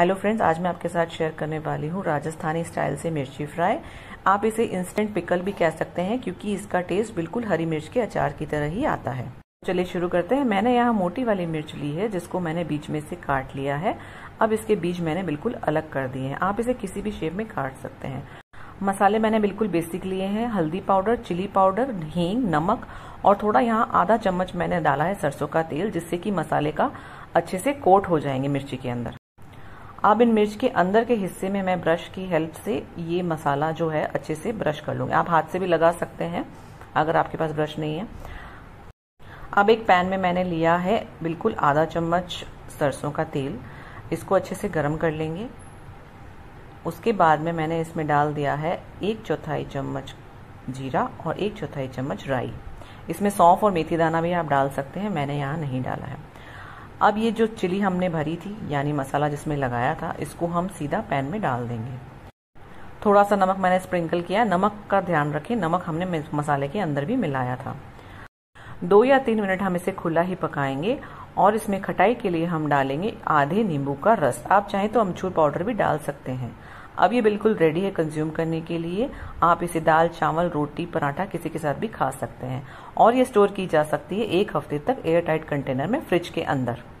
Hello friends, आज मैं आपके साथ शेयर करने वाली हूँ राजस्थानी स्टाइल से मिर्ची फ्राई। आप इसे इंस्टेंट पिकल भी कह सकते हैं क्योंकि इसका टेस्ट बिल्कुल हरी मिर्च के अचार की तरह ही आता है। चलिए शुरू करते हैं। मैंने यहाँ मोटी वाली मिर्च ली है जिसको मैंने बीच में से काट लिया है। अब इसके बीज मैंने बिल्कुल अलग कर दिए हैं। आप इसे किसी भी शेप में काट सकते हैं। मसाले मैंने बिल्कुल बेसिक लिए हैं, हल्दी पाउडर, चिली पाउडर, हींग, नमक और थोड़ा यहाँ आधा चम्मच मैंने डाला है सरसों का तेल, जिससे कि मसाले का अच्छे से कोट हो जाएंगे मिर्ची के अंदर। अब इन मिर्च के अंदर के हिस्से में मैं ब्रश की हेल्प से ये मसाला जो है अच्छे से ब्रश कर लूँगी। आप हाथ से भी लगा सकते हैं अगर आपके पास ब्रश नहीं है। अब एक पैन में मैंने लिया है बिल्कुल आधा चम्मच सरसों का तेल, इसको अच्छे से गर्म कर लेंगे। उसके बाद में मैंने इसमें डाल दिया है 1/4 चम्मच जीरा और 1/4 चम्मच राई। इसमें सौंफ और मेथी दाना भी आप डाल सकते हैं, मैंने यहाँ नहीं डाला है। अब ये जो चिली हमने भरी थी यानी मसाला जिसमें लगाया था, इसको हम सीधा पैन में डाल देंगे। थोड़ा सा नमक मैंने स्प्रिंकल किया। नमक का ध्यान रखें, नमक हमने मसाले के अंदर भी मिलाया था। 2 या 3 मिनट हम इसे खुला ही पकाएंगे और इसमें खटाई के लिए हम डालेंगे आधे नींबू का रस। आप चाहें तो अमचूर पाउडर भी डाल सकते हैं। अब ये बिल्कुल रेडी है कंज्यूम करने के लिए। आप इसे दाल, चावल, रोटी, पराठा किसी के साथ भी खा सकते हैं और ये स्टोर की जा सकती है 1 हफ्ते तक एयर टाइट कंटेनर में फ्रिज के अंदर।